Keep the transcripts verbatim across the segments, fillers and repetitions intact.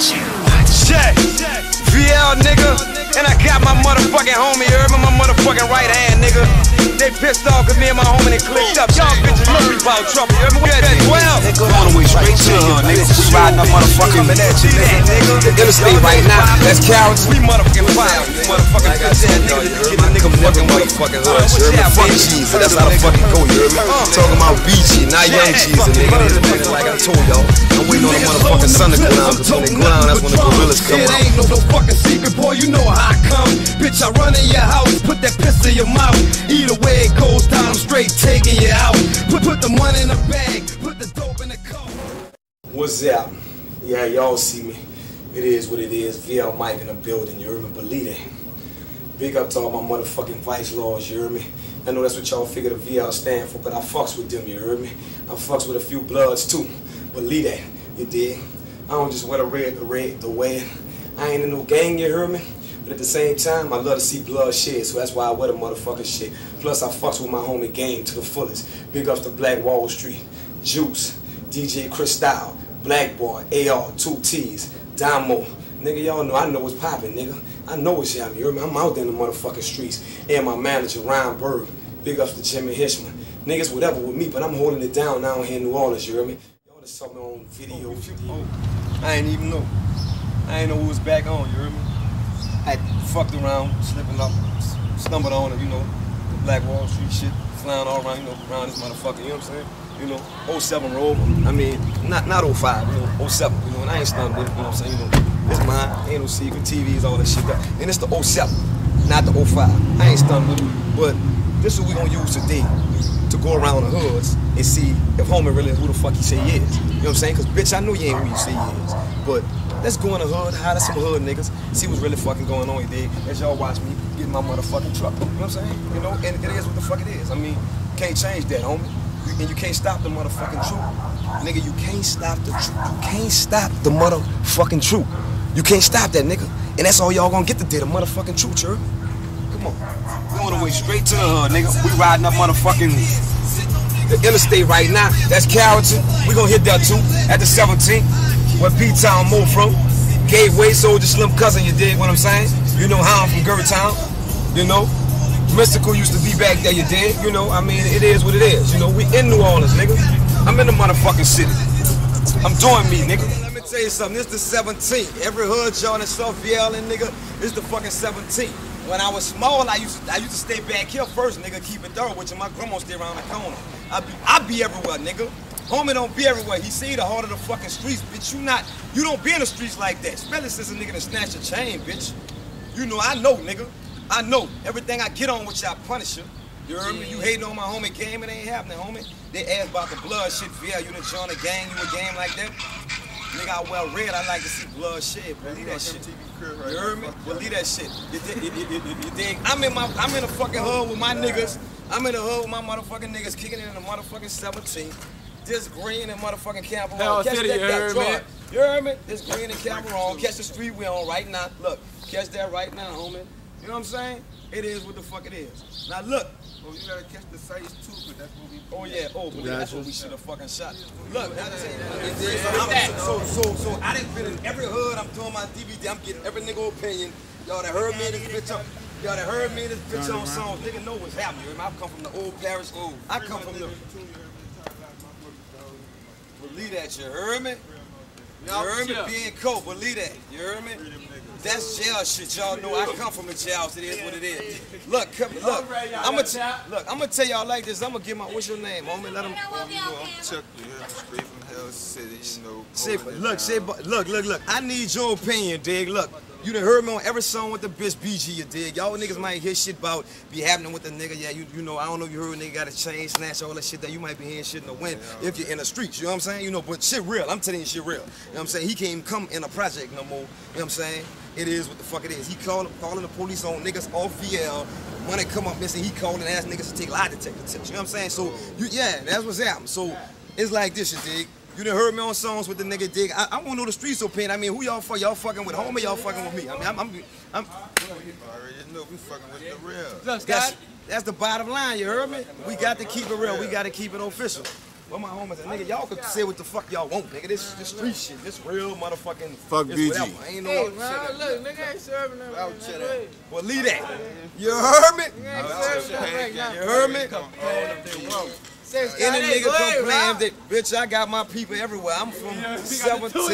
Check, V L nigga, and I got my motherfucking homie Herb in my motherfucking right hand, nigga. They pissed off cause me and my homie they clicked up. Y'all bitches know we bout trouble, you heard me? We at twelve. Going away straight to her, nigga. We riding up motherfucking interstate right now. That's cowards. We motherfucking wild, you motherfucking bitches, nigga. You get a nigga fucking motherfucking hood, you heard me? Fuck G's, so that's how the fucking go, you heard me? Talking about B G, not young G's, a nigga. This nigga, like I told y'all, I'm waiting on the motherfucking sun to go down. Cause when they go down, that's when the gorillas come out. It ain't no fucking secret, boy, you know how I come. Bitch, I run in your house, put that piss in your mouth. Either way it goes down, I'm straight taking you out. Put, put the money in the bag, put the dope in the car. What's up? Yeah, y'all see me. It is what it is. V L Mike in the building, you heard me? Believe it. Big up to all my motherfucking vice lords, you heard me? I know that's what y'all figure the V L stand for, but I fucks with them, you heard me? I fucks with a few bloods too. Believe that, you dig? I don't just wear the red, the red, the way. I ain't in no gang, you heard me? But at the same time, I love to see bloodshed, so that's why I wear the motherfucking shit. Plus, I fucks with my homie Game to the fullest. Big ups to Black Wall Street, Juice, D J Cristal, Black Boy, A R, two T's, Damo. Nigga, y'all know, I know what's poppin', nigga. I know what's y'all, you heard me? I'm out there in the motherfucking streets. And my manager, Ryan Bird. Big ups to Jimmy Hishman. Niggas whatever with me, but I'm holding it down now here in New Orleans, you heard me? Y'all just saw me on video. Oh, I ain't even know. I ain't know who was back on, you heard me? I fucked around, slipping up, stumbled on it, you know, the Black Wall Street shit, flying all around, you know, around this motherfucker, you know what I'm saying? You know, oh seven roll, I mean, not not oh five, you know, oh seven, you know, and I ain't stumbled, you know what I'm saying, you know, it's mine, ain't no secret, T Vs, all that shit, and it's the oh seven, not the oh five, I ain't stumbled, but this is what we gonna use today, to go around the hoods and see if homie really who the fuck he say he is, you know what I'm saying? Cause bitch, I know you ain't who you say he is, but let's go in the hood, holler some hood niggas, see what's really fucking going on, you dig? As y'all watch me get my motherfucking truck, you know what I'm saying? You know, and it is what the fuck it is. I mean, can't change that, homie. You, and you can't stop the motherfucking truth. Nigga, you can't stop the truth. You can't stop the motherfucking truth. You can't stop that, nigga. And that's all y'all gonna get today, the motherfucking truth, church. Come on. Going the way straight to the hood, nigga. We riding up motherfucking the interstate right now. That's Carrollton. We gonna hit that too, at the seventeenth. Where P-Town Mo from, Gateway, Soldier Slim Cousin, you dig what I'm saying? You know how I'm from Gertown, you know? Mystical used to be back there, you dig? You know, I mean, it is what it is. You know, we in New Orleans, nigga. I'm in the motherfucking city. I'm doing me, nigga. Let me tell you something, this the seventeenth. Every hood, y'all in South Yelling, nigga, this the fucking seventeenth. When I was small, I used to, I used to stay back here first, nigga, keep it thorough, which my grandma stay around the corner. I be, I be everywhere, nigga. Homie don't be everywhere. He see the heart of the fucking streets, bitch. You not, you don't be in the streets like that. Especially since a nigga done snatch a chain, bitch. You know, I know, nigga. I know. Everything I get on with y'all Punisher. You heard me? You hating on my homie Game, it ain't happening, homie. They ask about the blood shit. Yeah, you done join a gang, you a gang like that? Nigga, I well read, I like to see blood shit. Believe that shit. You heard me? Believe that shit. You dig? I'm in my, I'm in the fucking hood with my niggas. I'm in the hood with my motherfucking niggas kicking it in the motherfucking seventeen. This green and motherfucking Cameron. Catch that, you heard me? You heard me? This green and Cameron. Catch the street we on right now. Look, catch that right now, homie. You know what I'm saying? It is what the fuck it is. Now look. Oh, you gotta catch the size too, but that's what we. Oh yeah. Oh, but that's what we should have fucking shot. Look, so so so I done been in every hood. I'm doing my D V D. I'm getting every nigga opinion. Y'all that heard me in this bitch up. Y'all that heard me in this bitch on songs. Nigga know what's happening. I come from the old parish. I come from the. Believe that, you heard me? You heard me being cold, believe that, you heard me? That's jail shit, y'all know I come from the jails, it is what it is. Look, come, look, I'm gonna tell y'all like this, I'm gonna give my, what's your name, homie, let him. Oh, you know, I'm Chuck, you heard me, straight from Hell City, you know. Say, look, say, look, look, look, I need your opinion, dig, look. You done heard me on every song with the bitch B G, you dig? Y'all niggas might hear shit about be happening with the nigga. Yeah, you you know, I don't know if you heard a nigga got a chain, snatch, all that shit that you might be hearing shit in the wind yeah, if you're in the streets, you know what I'm saying? You know, but shit real, I'm telling you shit real. You know what I'm saying? He can't even come in a project no more, you know what I'm saying? It is what the fuck it is. He call, calling the police on niggas off V L, money come up missing, he calling ass niggas to take lie detector tips, you know what I'm saying? So, you, yeah, that's what's happening. So, it's like this, you dig? You done heard me on songs with the nigga dig. I, I want to know the streets opinion. I mean, who y'all fuck? Y'all fucking with homie? Y'all fucking with me? I mean, I'm. I'm, I'm, I'm I already know we fucking with the real. That's, that's the bottom line. You heard me? We got to keep it real. We got to keep it official. Well, my homies, nigga, y'all could say what the fuck y'all want, nigga. This this street shit, this real motherfucking fuck B G. I ain't no hey, shit. Bro, look, nigga ain't serving nothing. Right well, leave that. You heard me? You heard me? Any nigga complain that, bitch, I got my people everywhere. I'm from seventeen,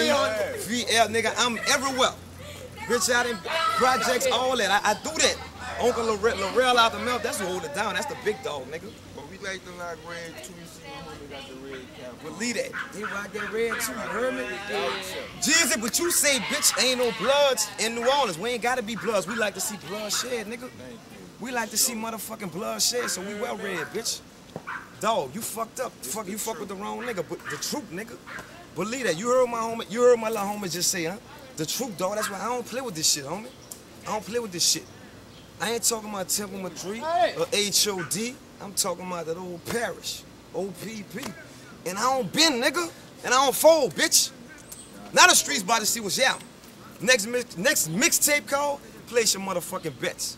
V L, nigga. I'm everywhere. Bitch, I done projects, all that. I, I do that. Uncle Laurel out the mouth, that's who hold it down. That's the big dog, nigga. But we like the like red too. You see my homie got the red cap. But leave that. They rock that red too, you heard me? Jeezy, but you say, bitch, ain't no bloods in New Orleans. We ain't gotta be bloods. We like to see bloodshed, nigga. We like to see motherfucking bloodshed, so we well red, bitch. Dog, you fucked up. Fuck, you fuck with the wrong nigga, but the truth, nigga. Believe that. You heard my homie, you heard my little homie just say, huh? The truth, dog. That's why I don't play with this shit, homie. I don't play with this shit. I ain't talking about Temple three or H O D. I'm talking about that old parish, O P P. And I don't bend, nigga. And I don't fold, bitch. Now the streets about to see what's out. Next mix, next mixtape call, place your motherfucking bets.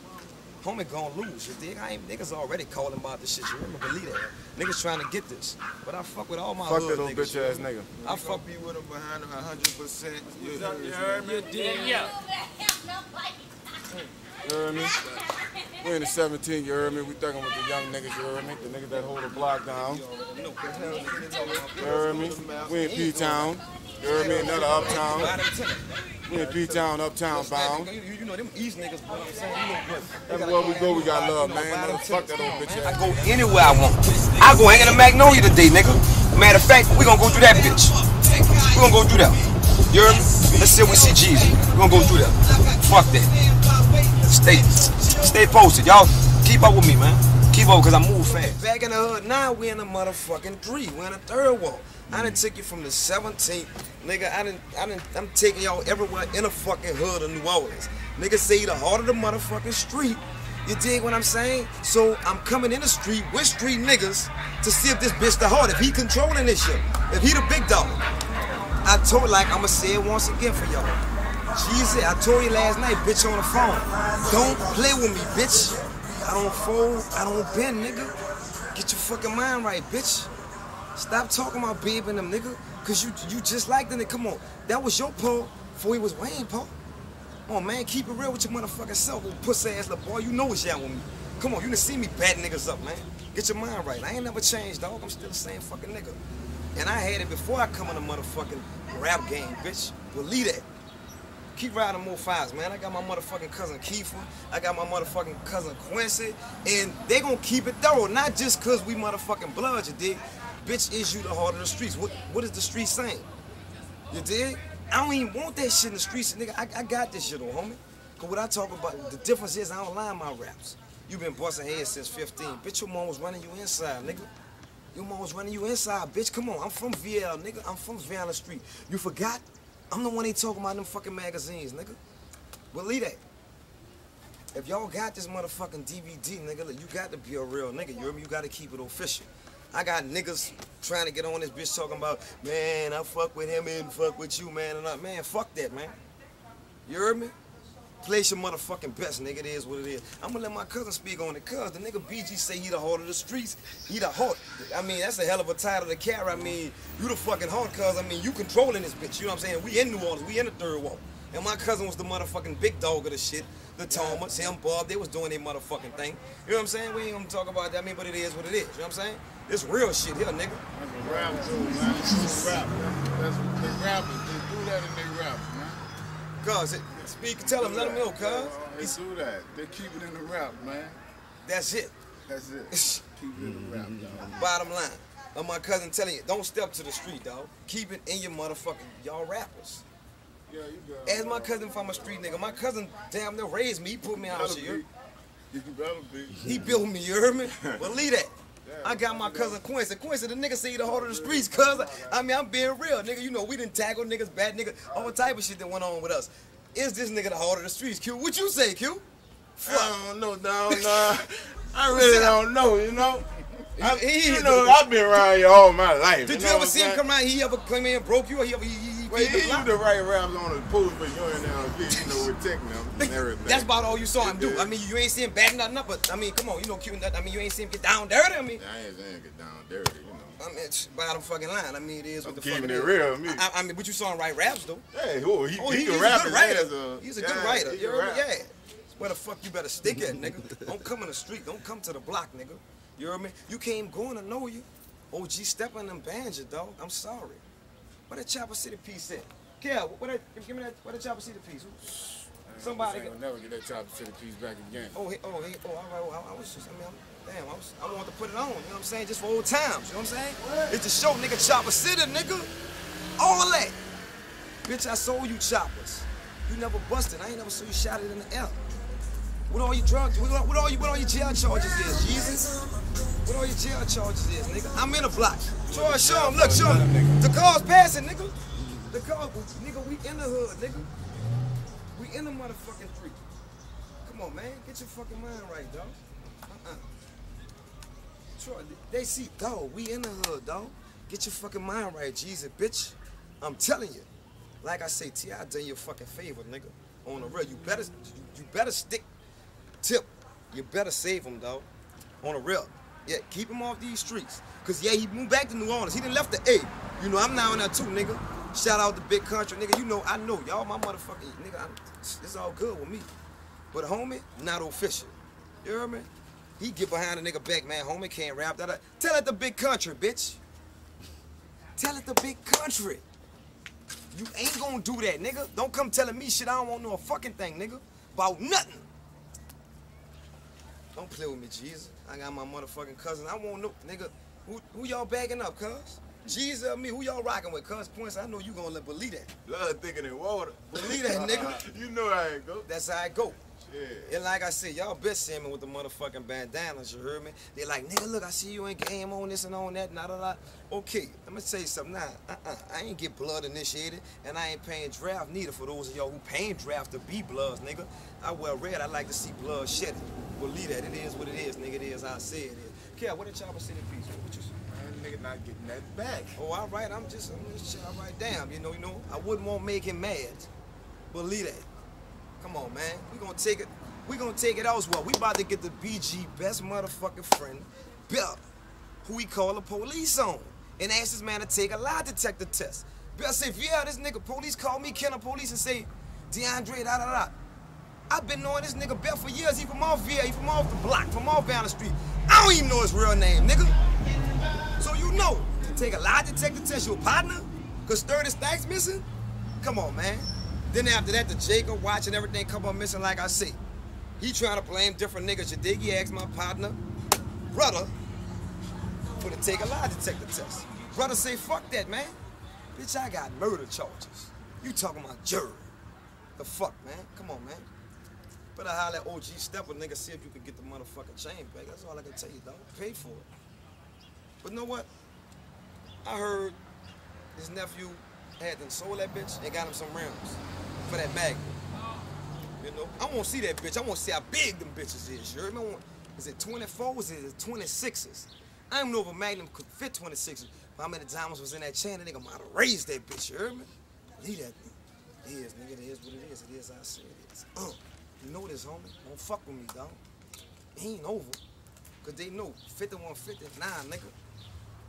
Homie gonna lose, you dig? I ain't, niggas already calling about this shit. You remember, believe that. Niggas trying to get this. But I fuck with all my fuck hood niggas. Fuck that little bitch ass nigga. I fuck be with him behind him one hundred percent. You heard me? Yeah. You heard me? We in the seventeen, you heard me? We thugging with the young niggas, you heard me? The niggas that hold the block down. You heard me? We in P-Town. You heard me? Another uptown. We in P-Town, uptown bound. You know them East niggas, but I'm saying, everywhere we go, we got love, man. No, fuck that old bitch ass. I go anywhere I want. I go hang in the Magnolia today, nigga. Matter of fact, we gonna go through that bitch. We gonna go through that. You heard me? Let's see if we see Jeezy. We gonna go through that. Fuck that. Stay, stay posted, y'all. Keep up with me, man. Keep up, cause I move fast. Back in the hood now, we in the motherfucking three. We in the third wall. I done took you from the seventeenth, nigga. I done, I done, I'm taking y'all everywhere in the fucking hood of New Orleans. Nigga say the heart of the motherfucking street. You dig what I'm saying? So I'm coming in the street with street niggas to see if this bitch the heart, if he controlling this shit, if he the big dog. I told, like I'ma say it once again for y'all. Jeezy, I told you last night, bitch, on the phone. Don't play with me, bitch. I don't fold, I don't bend, nigga. Get your fucking mind right, bitch. Stop talking about Babe and them, nigga, because you you just like them. Come on, that was your Paul before he was Wayne Paul. Come on, man, keep it real with your motherfucking self, little pussy-ass little boy. You know it's y'all with me. Come on, you done see me batting niggas up, man. Get your mind right. I ain't never changed, dog. I'm still the same fucking nigga. And I had it before I come in the motherfucking rap game, bitch. Believe that. Keep riding more fives, man. I got my motherfucking cousin Kiefer. I got my motherfucking cousin Quincy. And they gonna keep it thorough. Not just cause we motherfucking blood, you dig? Bitch, is you the heart of the streets. What, what is the street saying? You dig? I don't even want that shit in the streets, nigga. I, I got this shit on, homie. Cause what I talk about, the difference is I don't lie in my raps. You been busting heads since fifteen. Bitch, your mom was running you inside, nigga. Your mom was running you inside, bitch. Come on, I'm from V L, nigga. I'm from Valley Street. You forgot? I'm the one they talking about in them fucking magazines, nigga. Believe that. If y'all got this motherfucking D V D, nigga, look, you got to be a real nigga. You hear me? You got to keep it official. I got niggas trying to get on this bitch talking about, man, I fuck with him and fuck with you, man. And I, man, fuck that, man. You heard me? Place your motherfucking best, nigga. It is what it is. I'm gonna let my cousin speak on it, cuz the nigga B G say he the heart of the streets. He the heart. I mean, that's a hell of a title to carry. I mean, you the fucking heart, cuz. I mean, you controlling this bitch. You know what I'm saying? We in New Orleans. We in the third wall. And my cousin was the motherfucking big dog of the shit. The Thomas, him, Bob, they was doing their motherfucking thing. You know what I'm saying? We ain't gonna talk about that, I mean, but it is what it is. You know what I'm saying? It's real shit here, nigga. That's a rap, too, man. That's a rap. That's what they rappers. They do that in their raps, man. Cuz it. Speak, tell him, let him know, cuz. They do that. They keep it in the rap, man. That's it. That's it. Keep it in the rap, dog. Bottom line, of my cousin telling you, don't step to the street, dog. Keep it in your motherfucking, y'all rappers. Yeah, you got it. As my cousin from a street nigga, my cousin damn near raised me. He put me out here. You better be. He built me, you heard me? Well, leave that. I got my cousin Quincy. Quincy, the nigga say he the heart of the streets, cuz. I mean, I'm being real, nigga. You know, we didn't tackle niggas, bad niggas, all type of shit that went on with us. Is this nigga the heart of the streets, Q? What you say, Q? Fuck. I don't know, no, no. I really don't know, you know? I, he, you know, I've been around you all my life. Did you, know you ever see him come out? He ever come in and broke you? Or he ever, he, he, well, he, he used to write raps on the post, but you ain't down here, you know, with techno and everything. That's about all you saw him do. I mean, you ain't see him back nothing up, but I mean, come on, you know, Q, I mean, you ain't see him get down dirty, I mean. I ain't seen him get down dirty, you know. I mean, it's bottom fucking line. I mean, it is what the fuck it is. Real, me. I, I mean, but you saw him write raps, though. Hey, who? He, oh, he, he can rap as a... He's a good writer. He's a good writer. Yeah. Where the fuck you better stick at, nigga? Don't come in the street. Don't come to the block, nigga. You know what I mean? You can't go in and know you. O G, step on them banjo, dog. I'm sorry. Where that Chopper City piece at? Kel, what that, give me that, where that Chopper City piece? Who, somebody. I ain't gonna never get that Chopper City piece back again. Oh, hey, oh, hey, oh, all right, oh, I, I was just, I mean, I'm, damn, I, was, I want to put it on, you know what I'm saying? Just for old times, you know what I'm saying? What? It's a show, nigga, Chopper City, nigga. All that. Bitch, I sold you choppers. You never busted. I ain't never saw you shot it in the air. What all your drugs, what all, what all, you, what all your jail charges is, Jesus? What all your jail charges is, nigga? I'm in a block. Troy, show him, look, show him. The car's passing, nigga. The car, nigga, we in the hood, nigga. We in the motherfucking street. Come on, man, get your fucking mind right, dog. Uh-uh. Troy, they see, dog, we in the hood, dog. Get your fucking mind right, Jesus, bitch. I'm telling you. Like I say, T I done you a fucking favor, nigga. On the real, you better, you, you better stick, tip. You better save him, dog. On the real. Yeah, keep him off these streets. Cause yeah, he moved back to New Orleans. He done left the A. You know, I'm now in there too, nigga. Shout out to Big Country, nigga. You know, I know y'all my motherfucking nigga. I'm, it's all good with me, but homie, not official. You hear me? He get behind a nigga back, man. Homie can't rap that. Tell it to Big Country, bitch. Tell it to Big Country. You ain't gonna do that, nigga. Don't come telling me shit. I don't want no fucking thing, nigga. About nothing. Don't play with me, Jesus. I got my motherfucking cousin. I won't know, nigga. Who, who y'all bagging up, cuz? Jesus, me, who y'all rocking with, cuz? Points, I know you gonna believe that. Blood thicker than water. Believe that, nigga. You know how it go. That's how it go. Yeah. And like I said, y'all bitch seeing me with the motherfucking bandanas, you heard me? They like, nigga, look, I see you in game on this and on that, not a lot. Okay, let me tell you something now. Uh-uh, I ain't get blood initiated, and I ain't paying draft neither for those of y'all who paying draft to be bloods, nigga. I wear red, I like to see blood shed. Believe that, it is what it is, nigga, it is how I say it is. Kel, what did y'all say in peace? What you say? Nigga not getting that back. Oh, all right, I'm just, I'm just, all right, damn, you know, you know, I wouldn't want to make him mad. Believe that. Come on, man. We gonna take it. We gonna take it elsewhere. We about to get the B G best motherfucking friend belt, who we call the police on, and ask this man to take a lie detector test. Bill say, yeah, this nigga police call me, Kenner police, and say, DeAndre, da da da. I've been knowing this nigga Bill for years. He from off V L, he from off the block, from off down the street. I don't even know his real name, nigga. So you know, to take a lie detector test, your partner, cause thirty stacks missing. Come on, man. Then after that, the Jacob watch and everything come up missing like I say. He trying to blame different niggas. You dig? He asked my partner, brother, for to take a lie detector test. Brother say, fuck that, man. Bitch, I got murder charges. You talking about jury. The fuck, man? Come on, man. Better holler at O G Stepper, nigga, see if you can get the motherfucking chain back. That's all I can tell you, dog. Pay for it. But know what? I heard his nephew had them sold that bitch and got him some rims for that bag. You know, I want to see that bitch. I want to see how big them bitches is. You remember? Is it twenty-fours? Is it twenty-sixes? I don't know if a Magnum could fit twenty-sixes. But how many diamonds was in that chain? That nigga might have raised that bitch. You heard me? Leave that bitch. It is, nigga. It is what it is. It is. I say it is. Uh, you know this, homie. Don't fuck with me, dog. It ain't over. Cause they know fifty-one fifty-nine, nigga.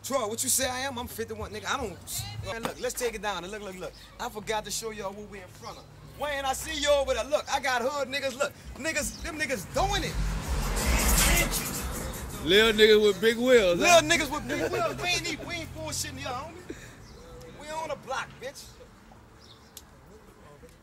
Troy, what you say I am? I'm fifty-one, nigga. I don't. Man, look, let's take it down. Look, look, look. I forgot to show y'all what we in front of. Wayne, I see you over there. Look, I got hood niggas. Look, niggas, them niggas doing it. Little niggas with big wheels. Little huh? niggas with big wheels. We ain't eat, we ain't bullshitting y'all, homie. We on the block, bitch.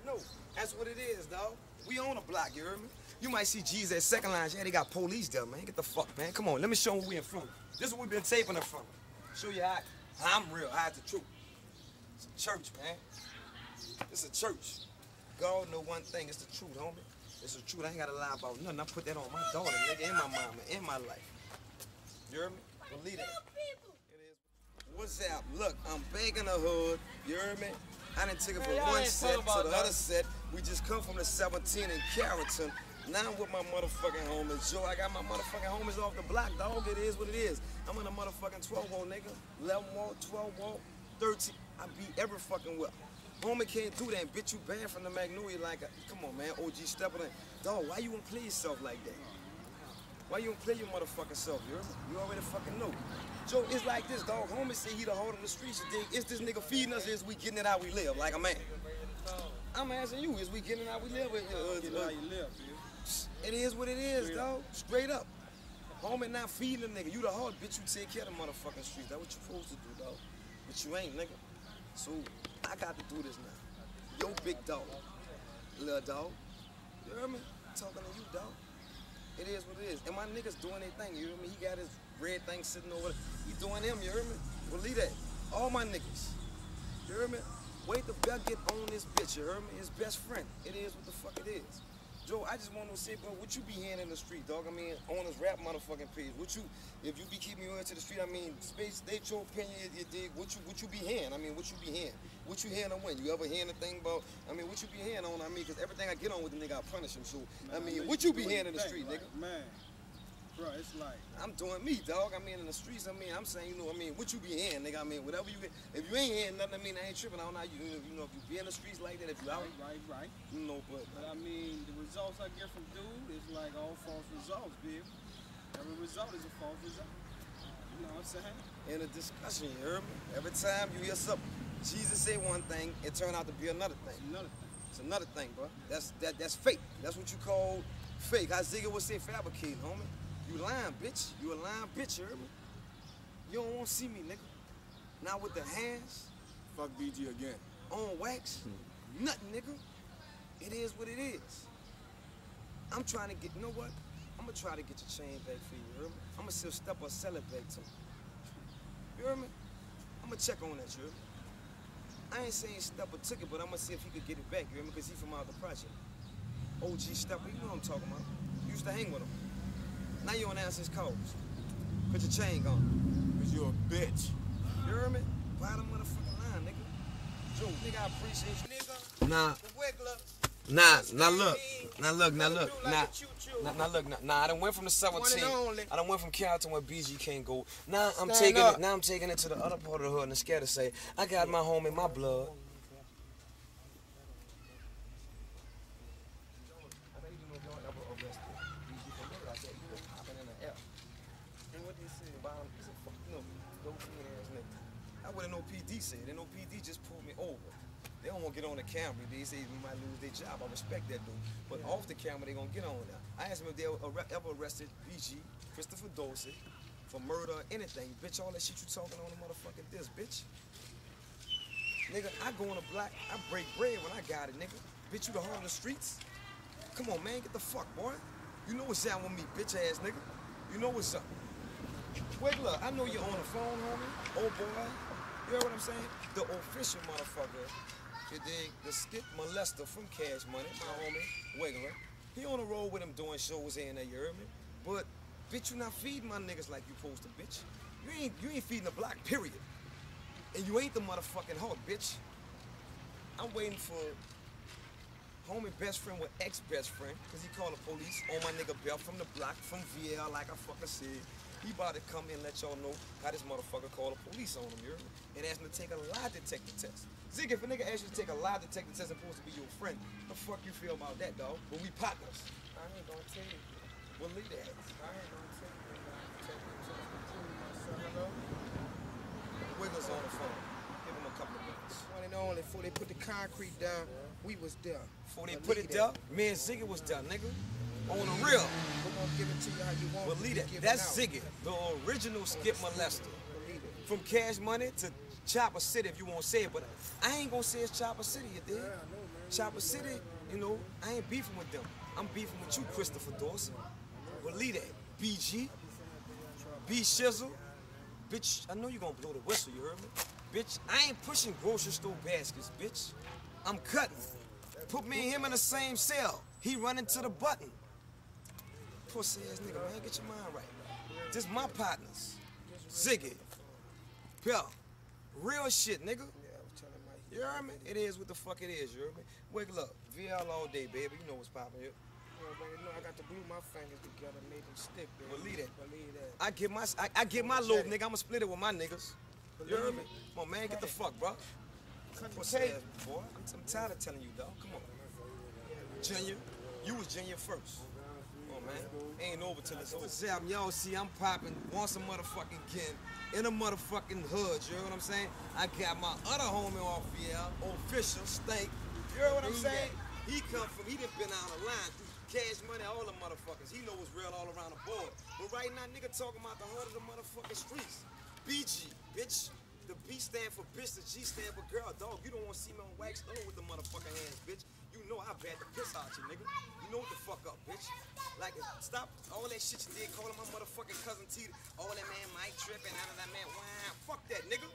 No, that's what it is, dog. We on the block, you heard me? You might see G's at second line. Yeah, they got police there, man. Get the fuck, man. Come on, let me show them who we in front of. This is what we been taping in front of. Show you how I'm real, how it's the truth. It's a church, man. It's a church. God know one thing, it's the truth, homie. It's the truth, I ain't gotta lie about nothing. I put that on my daughter, nigga, and my mama, and my life. You hear me? Believe that. What's up? Look, I'm back in the hood, you hear me? I done took it from one set to the other set. We just come from the seventeen in Carrollton. Now I'm with my motherfucking homies, Joe. I got my motherfucking homies off the block, dog. It is what it is. I'm in a motherfucking twelve-wall, nigga. eleven-wall, twelve-wall, thirteen. I beat every fucking whip. Homie can't do that. Bitch, you banned from the Magnolia like a... Come on, man. O G, step on that. Dog, why you want to play yourself like that? Why you don't play your motherfucking self, you heard me? You already fucking know. Joe, it's like this, dog. Homie say he the hold on the streets, you dig? Is this nigga feeding us, or is we getting it how we live, like a man? I'm asking you, is we getting it how we live? Or, uh, uh, how you live, it is what it is, dog. Straight up. Homie not feeding a nigga. You the hard bitch, you take care of the motherfucking streets. That's what you supposed to do, dog. But you ain't, nigga. So, I got to do this now. Yo, big dog. Little dog. You hear me? Talking to you, dog. It is what it is. And my niggas doing their thing, you hear me? He got his red thing sitting over there. He doing them, you hear me? Believe that. All my niggas. You hear me? Wait till Bell get on this bitch, you hear me? His best friend. It is what the fuck it is. Joe, I just want to say, bro, what you be hearing in the street, dog? I mean, on this rap motherfucking page, what you, if you be keeping your ear to the street, I mean, space, state your opinion, you dig, what you, what you be hearing? I mean, what you be hearing? What you hearing on when? You ever hearing a thing about, I mean, what you be hearing on, I mean, because everything I get on with the nigga, I punish him, so, man, I mean, man, what you be what hearing you in the street, like, nigga? Man, bro, it's like... I'm doing me, dog. I mean, in the streets, I mean, I'm saying, you know, I mean, what you be hearing, nigga, I mean, whatever you, if you ain't hearing nothing, I mean, I ain't tripping, I don't know how you, you know, if you be in the streets like that, if you out. Right, right, right. You know, but... But, I mean, the results I get from dude is like all false results, baby. Every result is a false result. You know what I'm saying? In a discussion, you heard me? Every time you hear something, Jesus say one thing, it turned out to be another thing. It's another thing. It's another thing, bro. That's, that, that's fake. That's what you call fake. Isaiah would say fabricating, homie. You lying, bitch. You a lying bitch, you heard me? You don't want to see me, nigga. Not with the hands. Fuck B G again. On wax. Nothing, nigga. It is what it is. I'm trying to get, you know what? I'm going to try to get your chain back for you, you heard me? I'm going to still step or sell it back to me. You heard me? I'm going to check on that, you heard me? I ain't saying Stepper took it, but I'm going to see if he could get it back, you heard me? Because he from out the project. O G Stepper, you know what I'm talking about. You used to hang with him. Now you don't answer his calls. Put your chain on. Cause you're a bitch. You heard me? Bottom of the fucking line, nigga. Joe, nigga, I appreciate you, nigga. Nah. Nah, nah, look. Nah, look, nah, look. Nah, nah, nah, look. Nah, nah, I done went from the seventeen. I done went from Carrollton where B G can't go. Now I'm Stand taking up. it. Now I'm taking it to the other part of the hood, and it's scared to say, I got my home in my blood. Get on the camera, they say we might lose their job. I respect that dude, but yeah. Off the camera they gonna get on now. I asked him if they ever arrested B G, Christopher Dorsey, for murder or anything. Bitch, all that shit you talking on the motherfucking this, bitch. Nigga, I go on the block, I break bread when I got it, nigga. Bitch, you the home of the streets? Come on, man, get the fuck, boy. You know what's down with me, bitch ass nigga. You know what's up. Wait, look, I know you're on the phone, homie. Oh boy, you hear what I'm saying? The official motherfucker. You dig? The skip molester from Cash Money, my homie, Wiggler. He on the road with him doing shows here and there, you heard me? But, bitch, you not feeding my niggas like you supposed to, bitch. You ain't, you ain't feeding the block, period. And you ain't the motherfucking hog, bitch. I'm waiting for homie best friend with ex-best friend, because he called the police on my nigga Bell from the block, from V L, like I fucking said. He about to come in and let y'all know how this motherfucker called the police on him, you heard me? And asked him to take a lie detector test. Zig, if a nigga asks you to take a lie detector test and supposed to be your friend, the fuck you feel about that, dog? When we partners. I ain't gonna tell you. Believe that. I ain't gonna tell you. Wiggles on the phone. Give him a couple of minutes. One and only, before they put the concrete down, we was there. Before they put it down, me and Ziggy was there, nigga. On the real. We're gonna give it to you how you want. Believe that. That's Ziggy, the original skip molester. From Cash Money to Chopper City, if you won't say it, but I ain't gonna say it's Chopper City, you dig? Yeah, Chopper City, you know, I ain't beefing with them. I'm beefing with you, Christopher Dawson. Believe that. B G, B Shizzle, bitch, I know you gonna blow the whistle, you heard me? Bitch, I ain't pushing grocery store baskets, bitch. I'm cutting. Put me and him in the same cell. He running to the button. Pussy ass nigga, man, get your mind right. This my partners. Ziggy. Pell. Real shit, nigga. You hear me? It is what the fuck it is, you hear me? Wiggle up. V L all day, baby. You know what's poppin' here. Yeah, baby, no, I got to glue my fingers together, make them stick, baby. Believe that. Believe that. I get my, I, I get my load, nigga. I'ma split it with my niggas. You hear me? Come on, man, get the fuck, bro. Pussy ass, boy. I'm tired of telling you, dog. Come on. Junior, you was Junior first. Oh, man. Ain't over till it's over. Album, y'all see I'm popping once a motherfucking kin in a motherfucking hood, you know what I'm saying? I got my other homie off V L, official Stink, you know what I'm saying? He come from, he done been out of line, Cash Money, all the motherfuckers. He know what's real all around the board. But right now, nigga talking about the heart of the motherfucking streets. B G, bitch. The B stand for bitch, the G stand for girl. Dog, you don't want to see me on wax on with the motherfucking hands, bitch. You know I bad the piss out you, nigga. You know what the fuck up, bitch. Like, stop all that shit you did calling my motherfucking cousin T. All that man Mike tripping out of that man wine. Fuck that, nigga.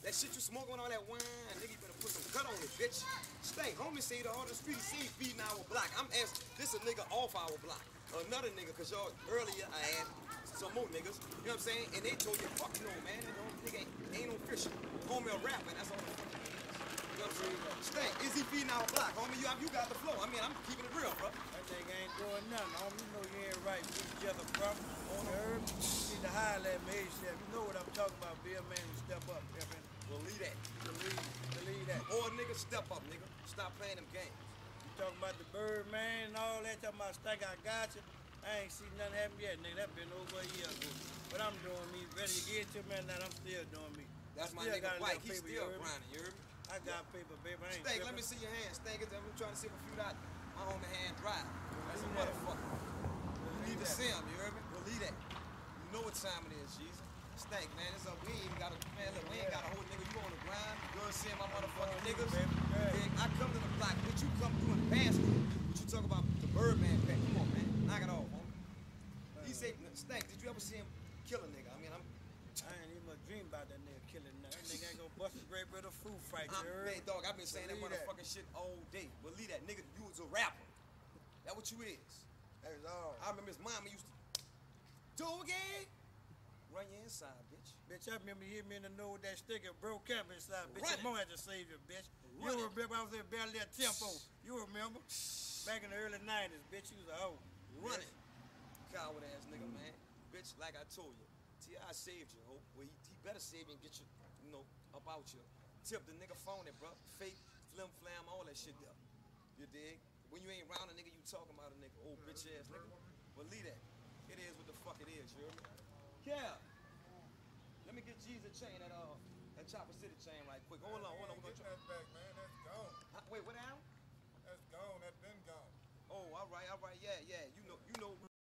That shit you smoking, all that wine, nigga, you better put some cut on it, bitch. Stay, homie say the heart of the street, see feeding our block. I'm asking, this a nigga off our block. Another nigga, cause y'all earlier I asked some more niggas, you know what I'm saying? And they told you, fuck no, man, that homie nigga ain't, ain't no fishing. Homie a rapper, and that's all the fucking niggas. You know what I'm saying? Stay, is he feeding our block? Homie, you, you got the flow. I mean, I'm keeping it real, bro. That nigga ain't doing nothing, homie. You know you ain't right with each other, bro. On the herb, you need to holler at me, chef. You know what I'm talking about, be a man, step up, man. Believe that. Believe, believe that. Or nigga, step up, nigga. Stop playing them games. You talking about the bird, man, and all that, talking about Stink, I got you. I ain't seen nothing happen yet, nigga. That been over a year ago. But I'm doing me. Ready to get to, man, that I'm still doing me. That's my nigga White. He's still grinding, you heard me? I got paper, baby. I ain't Stink, let me see your hands. Stink, I'm trying to see if you got my homie hand dry. That's a motherfucker. Believe the sim, you heard me? Believe that. You know what time it is, Jesus. Stink, man, it's up. We ain't got a man, look, we ain't got a whole nigga. You on the grind, you gonna see my motherfucking niggas. Yeah. I come to the block, but you come through and pass me. But you talk about the Birdman pack. Come on, man, knock it off, homie. He said, Stink, did you ever see him kill a nigga? I mean, I'm. I ain't even dream about that nigga killing that. That nigga ain't gonna bust a great bit of food fight, girl. Man, dog, I've been saying that motherfucking shit all day. Believe that, nigga, you was a rapper. That what you is. That is all. I remember his mama used to do again. Run your inside, bitch. Bitch, I remember you hit me in the nose with that stick and broke up inside, bitch. Your mom had to save you, bitch. Run you remember it. I was in barely at tempo. You remember? Back in the early nineties, bitch, you was a hoe. Run bitch. It. Coward ass nigga, man. Bitch, like I told you. T I saved you, ho. Well, he, he better save you and get you, you know, about you. Tip the nigga phone it, bro. Fake, flim flam, all that shit there. You dig? When you ain't round a nigga, you talking about a nigga. Old bitch ass nigga. Believe that. It is what the fuck it is, you hear me? Yeah. Let me get Jesus a chain, that, uh, that Chopper City chain right quick. Hold on, hold on. We're gonna try that back, man. That's gone. Huh? Wait, what happened? That's gone. That's been gone. Oh, all right, all right. Yeah, yeah. You know, you know.